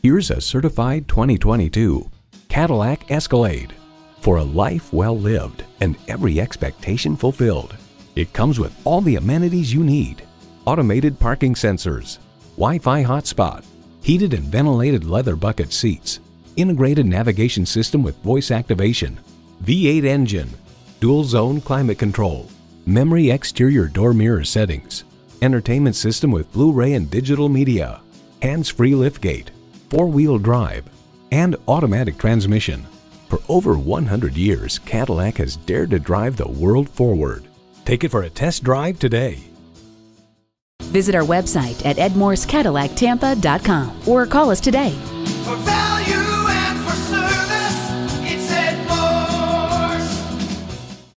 Here's a certified 2022 Cadillac Escalade for a life well lived and every expectation fulfilled. It comes with all the amenities you need: automated parking sensors, Wi-Fi hotspot, heated and ventilated leather bucket seats, integrated navigation system with voice activation, V8 engine, dual zone climate control, memory exterior door mirror settings, entertainment system with Blu-ray and digital media, hands-free liftgate, four-wheel drive, and automatic transmission. For over 100 years, Cadillac has dared to drive the world forward. Take it for a test drive today. Visit our website at edmorescadillactampa.com or call us today.